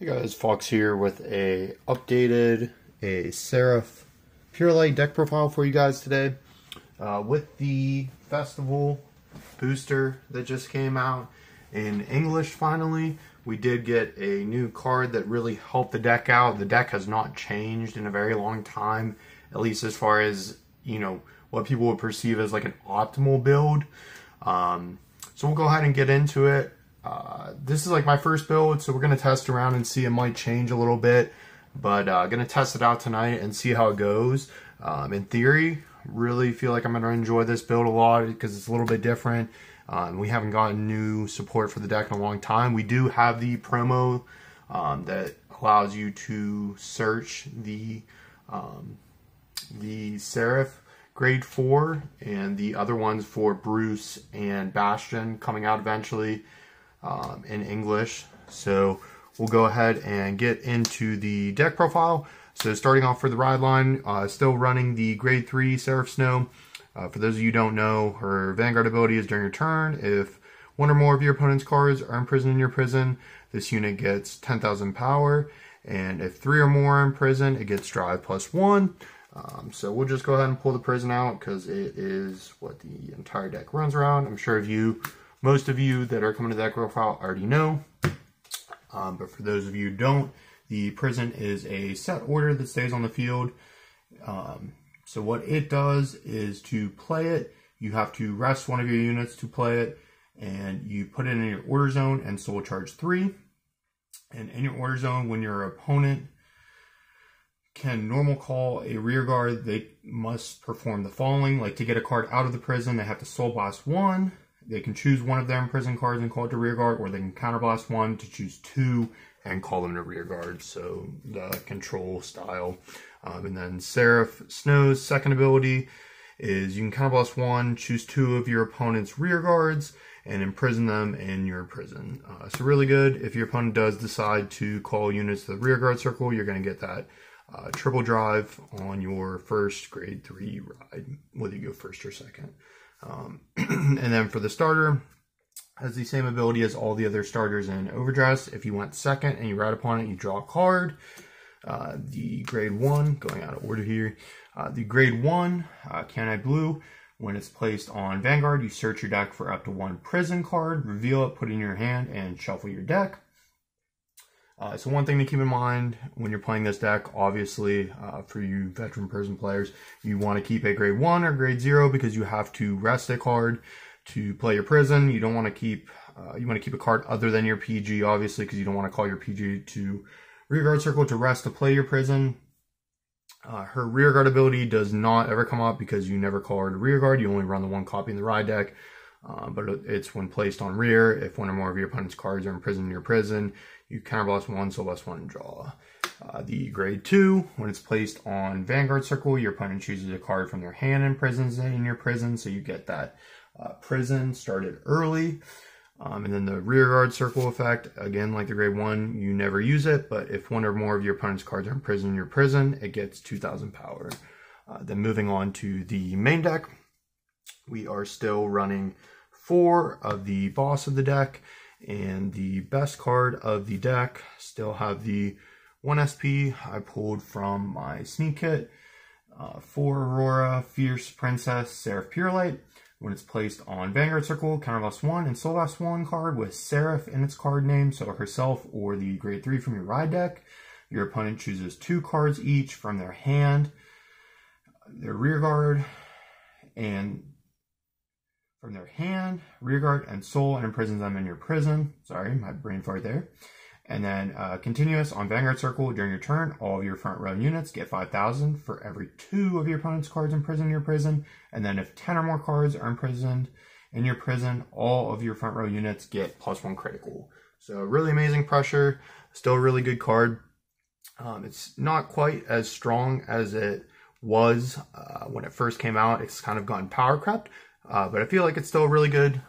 Hey guys, Fox here with a updated Seraph Pure Light deck profile for you guys today. With the Festival booster that just came out in English finally, we did get a new card that really helped the deck out. The deck has not changed in a very long time, at least as far as, you know, what people would perceive as like an optimal build. So we'll go ahead and get into it. This is like my first build, so we're going to test around and see. It might change a little bit, but going to test it out tonight and see how it goes. In theory, really feel like I'm going to enjoy this build a lot because it's a little bit different. We haven't gotten new support for the deck in a long time. We do have the promo that allows you to search the Seraph Grade 4 and the other ones for Bruce and Bastion coming out eventually. In English. So we'll go ahead and get into the deck profile. So starting off for the ride line, still running the grade 3 Seraph Snow. For those of you who don't know, her Vanguard ability is during your turn. If one or more of your opponent's cards are imprisoned in your prison, this unit gets 10,000 power. And if 3 or more are in prison, it gets drive +1. So we'll just go ahead and pull the prison out because it is what the entire deck runs around. I'm sure most of you that are coming to that profile already know, but for those of you who don't, the prison is a set order that stays on the field. So what it does is to play it, you have to rest one of your units to play it, and you put it in your order zone and soul charge 3. And in your order zone, when your opponent can normal call a rear guard, they must perform the following. Like to get a card out of the prison, they have to soul blast 1. They can choose one of their imprisoned cards and call it to rear guard, or they can counterblast 1 to choose 2 and call them to rear guard. So the control style. And then Seraph Snow's second ability is you can counterblast 1, choose 2 of your opponent's rear guards, and imprison them in your prison. So really good. If your opponent does decide to call units to the rear guard circle, you're going to get that triple drive on your first grade 3 ride, whether you go first or second. And then for the starter, has the same ability as all the other starters in Overdress. If you went second and you ride upon it, you draw a card. The grade 1, going out of order here, the grade 1, Canaille Blue, when it's placed on Vanguard, you search your deck for up to 1 prison card, reveal it, put it in your hand, and shuffle your deck. So one thing to keep in mind when you're playing this deck, obviously, for you veteran prison players, you want to keep a grade 1 or grade 0 because you have to rest a card to play your prison. You don't want to keep, you want to keep a card other than your PG, obviously, because you don't want to call your PG to rear guard circle to rest to play your prison. Her rear guard ability does not ever come up because you never call her to rear guard. You only run the 1 copy in the ride deck. But it's when placed on rear. If one or more of your opponent's cards are imprisoned in your prison, you counterblast 1, so less 1 and draw. The grade 2, when it's placed on Vanguard Circle, your opponent chooses a card from their hand and imprisons it in your prison, so you get that prison started early. And then the rear guard circle effect, again, like the grade 1, you never use it, but if one or more of your opponent's cards are imprisoned in your prison, it gets 2,000 power. Then moving on to the main deck, we are still running 4 of the boss of the deck and the best card of the deck. Still have the 1 SP I pulled from my sneak kit for Aurora Fierce Princess Seraph Pure Light. When it's placed on Vanguard Circle, counterblast 1 and soul blast 1 card with Seraph in its card name, so herself or the grade 3 from your ride deck. Your opponent chooses 2 cards each from their hand, their rear guard, and from their hand, rear guard, and soul, and imprisons them in your prison. Sorry, my brain fart there. And then continuous on Vanguard Circle during your turn, all of your front row units get 5,000 for every 2 of your opponent's cards imprisoned in your prison. And then if 10 or more cards are imprisoned in your prison, all of your front row units get +1 critical. So really amazing pressure, still a really good card. It's not quite as strong as it was when it first came out. It's kind of gone power crept. But I feel like it's still really good,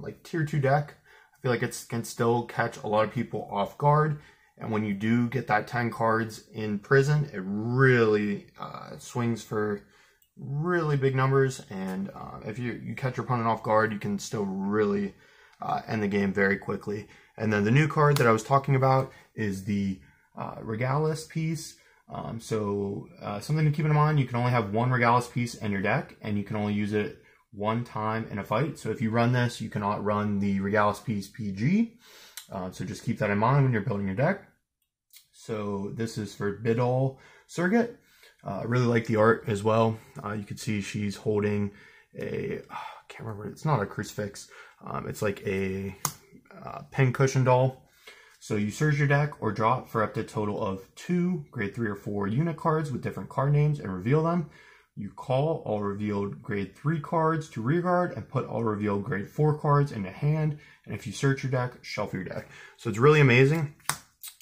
like tier 2 deck. I feel like it can still catch a lot of people off guard. And when you do get that 10 cards in prison, it really swings for really big numbers. And if you catch your opponent off guard, you can still really end the game very quickly. And then the new card that I was talking about is the Regalis Piece. Something to keep in mind, you can only have one Regalis Piece in your deck, and you can only use it one time in a fight. So if you run this, you cannot run the Regalis Piece PG. So just keep that in mind when you're building your deck. So this is for Forbidoll Surrogate. I really like the art as well. You can see she's holding a, I can't remember, it's not a crucifix. It's like a pincushion doll. So you search your deck or drop for up to a total of 2 grade 3 or 4 unit cards with different card names and reveal them. You call all revealed grade 3 cards to rearguard and put all revealed grade 4 cards into hand. And if you search your deck, shuffle your deck. So it's really amazing.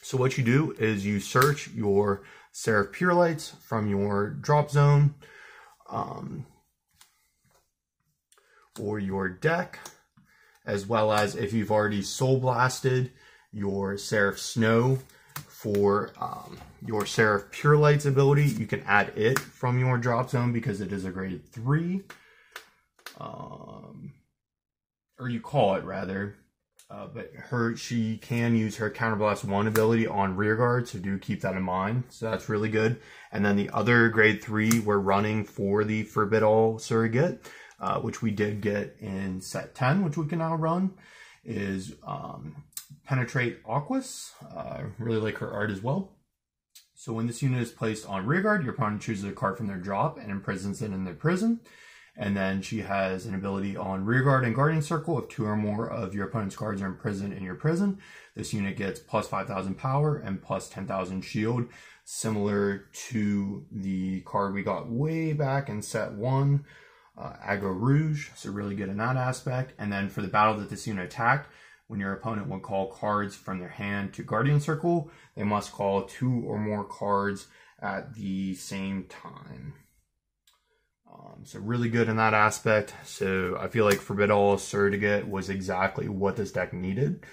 So what you do is you search your Seraph Pure Lights from your drop zone or your deck, as well as if you've already Soul Blasted your Seraph Snow for your Seraph Pure Lights ability, you can add it from your drop zone because it is a grade 3. Or you call it rather. But she can use her Counterblast 1 ability on rearguard, so do keep that in mind. So that's really good. And then the other grade 3 we're running for the Forbidoll Surrogate, which we did get in set 10, which we can now run, is Penetrate Aquas. Really like her art as well. So when this unit is placed on rearguard, your opponent chooses a card from their drop and imprisons it in their prison. And then she has an ability on rearguard and guardian circle. If 2 or more of your opponent's cards are imprisoned in your prison, this unit gets plus 5,000 power and plus 10,000 shield, similar to the card we got way back in set 1, Agro Rouge. So really good in that aspect. And then for the battle that this unit attacked, when your opponent will call cards from their hand to guardian circle, they must call 2 or more cards at the same time. So really good in that aspect. So I feel like Forbidoll Surrogate was exactly what this deck needed.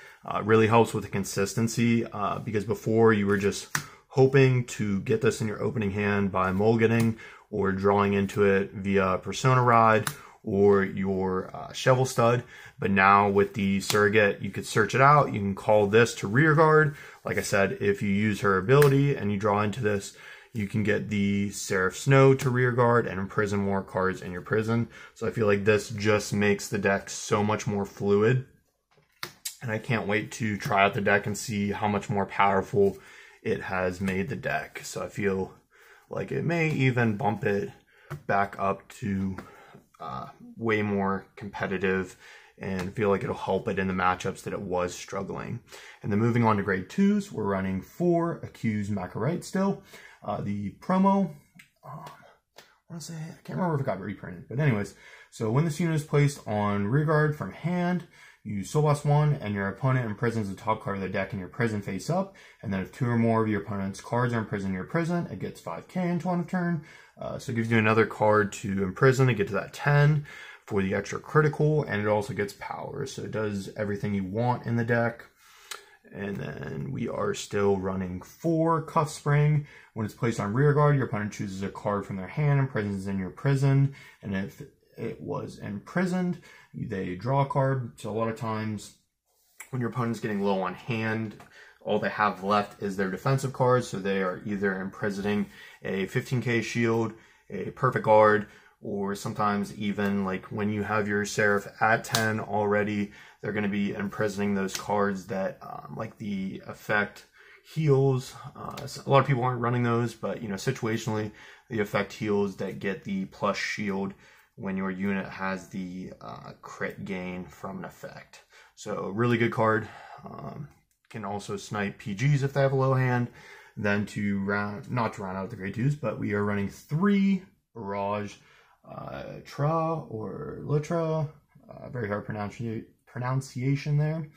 Really helps with the consistency because before you were just hoping to get this in your opening hand by mulliganing or drawing into it via Persona Ride or your Shovel Stud. But now with the Surrogate, you could search it out. You can call this to rearguard. Like I said, if you use her ability and you draw into this, you can get the Seraph Snow to rearguard and imprison more cards in your prison. So I feel like this just makes the deck so much more fluid. And I can't wait to try out the deck and see how much more powerful it has made the deck. So I feel like it may even bump it back up to way more competitive, and feel like it'll help it in the matchups that it was struggling. And then moving on to grade 2s, we're running 4 Accused Macarite still. The promo, I can't remember if it got reprinted, but anyways, so when this unit is placed on rearguard from hand, you Soul Blast 1 and your opponent imprisons the top card of the deck in your prison face up, and then if 2 or more of your opponent's cards are imprisoned in your prison, it gets 5k into one turn, so it gives you another card to imprison to get to that 10 for the extra critical, and it also gets power, so it does everything you want in the deck. And then we are still running 4 Cuff Spring. When it's placed on rearguard, your opponent chooses a card from their hand and imprisons in your prison. And if it was imprisoned, they draw a card. So a lot of times when your opponent's getting low on hand, all they have left is their defensive cards. So they are either imprisoning a 15k shield, a perfect guard, or sometimes even like when you have your Seraph at 10 already, they're going to be imprisoning those cards that like the effect heals. A lot of people aren't running those, but you know, situationally, the effect heals that get the plus shield when your unit has the crit gain from an effect. So really good card. Can also snipe PGs if they have a low hand. Then not to round out the grade 2s, but we are running 3 Barrage Tra or Litra, very hard pronunciation there.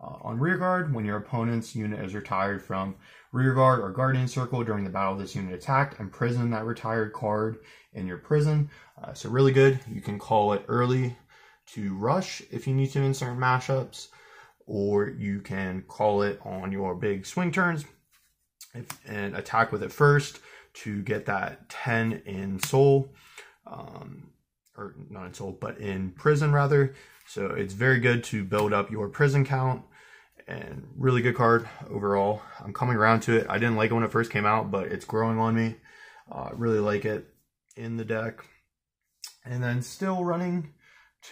On rearguard, when your opponent's unit is retired from rearguard or guardian circle during the battle this unit attacked, imprison that retired card in your prison. So really good. You can call it early to rush if you need to in certain mashups, or you can call it on your big swing turns and attack with it first to get that 10 in soul. Or not in soul, but in prison rather. So it's very good to build up your prison count and really good card overall. I'm coming around to it. I didn't like it when it first came out, but it's growing on me. I really like it in the deck. And then still running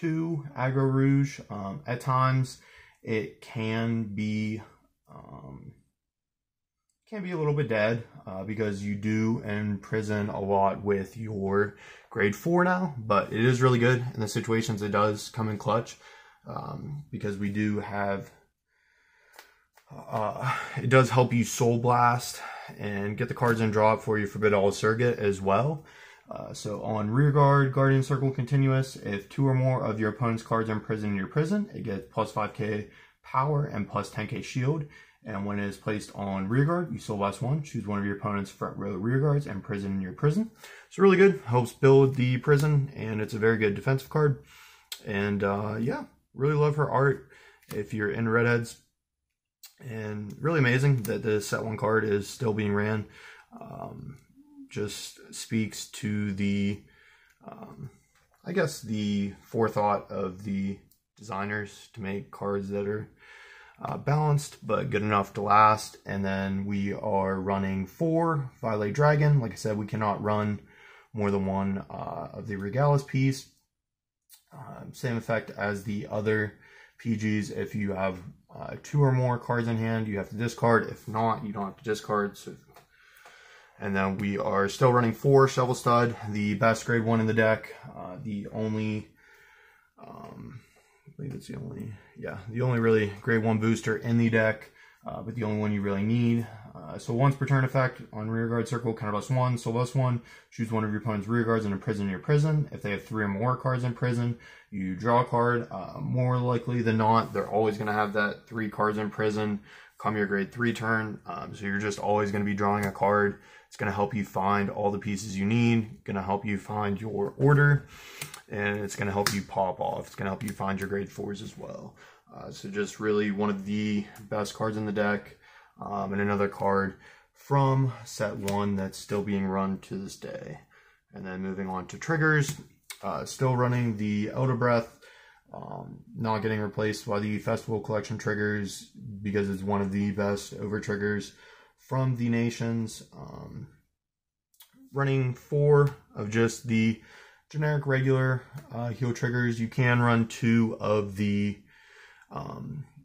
to Agro Rouge. At times it can be a little bit dead because you do imprison a lot with your grade 4 now, but it is really good in the situations it does come in clutch, because we do have, it does help you Soul Blast and get the cards in draw for your Forbidoll Surrogate as well. So on Rearguard, Guardian Circle Continuous, if 2 or more of your opponent's cards imprison in your prison, it gets plus 5k power and plus 10k shield. And when it is placed on Rearguard, you Soul Blast 1, choose one of your opponent's front row Rearguards and imprison in your prison. It's really good, helps build the prison, and it's a very good defensive card. And yeah, really love her art if you're in Redheads. And really amazing that the set 1 card is still being ran. Just speaks to the, I guess, the forethought of the designers to make cards that are balanced but good enough to last. And then we are running 4 Violet Dragon. Like I said, we cannot run more than one of the Regalis piece. Same effect as the other PGs. If you have 2 or more cards in hand, you have to discard. If not, you don't have to discard. So, and then we are still running 4 Shovel Stud, the best grade 1 in the deck. The only I believe it's the only, yeah, the only really grade 1 booster in the deck, but the only one you really need. So once per turn effect on Rearguard Circle, counterblast 1, Soul Blast 1, choose one of your opponent's rearguards and imprison your prison. If they have 3 or more cards in prison, you draw a card. More likely than not, they're always going to have that 3 cards in prison come your grade 3 turn. So you're just always going to be drawing a card. It's going to help you find all the pieces you need, going to help you find your order, and it's going to help you pop off. It's going to help you find your grade 4s as well. So just really one of the best cards in the deck, and another card from set 1 that's still being run to this day. And then moving on to triggers, still running the Elder Breath, not getting replaced by the Festival Collection triggers because it's one of the best over triggers from the nations. Running 4 of just the generic regular heal triggers. You can run 2 of the,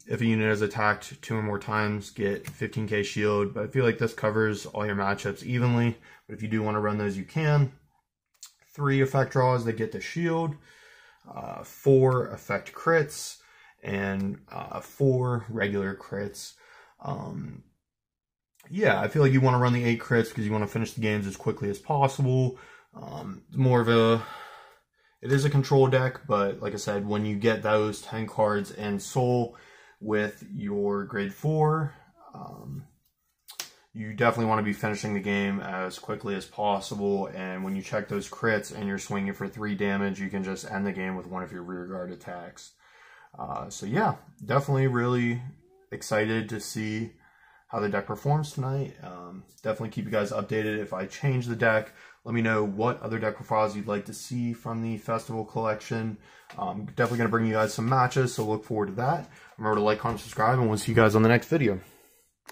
if a unit is attacked 2 or more times, get 15k shield, but I feel like this covers all your matchups evenly. But if you do want to run those, you can. 3 effect draws that get the shield, 4 effect crits, and 4 regular crits. Yeah, I feel like you want to run the 8 crits because you want to finish the games as quickly as possible. It is a control deck, but like I said, when you get those 10 cards in soul with your grade 4, you definitely want to be finishing the game as quickly as possible. And when you check those crits and you're swinging for 3 damage, you can just end the game with one of your rearguard attacks. So yeah, definitely really excited to see how the deck performs tonight. Definitely keep you guys updated if I change the deck. Let me know what other deck profiles you'd like to see from the Festival Collection. I'm definitely going to bring you guys some matches, so look forward to that. Remember to like, comment, subscribe, and we'll see you guys on the next video.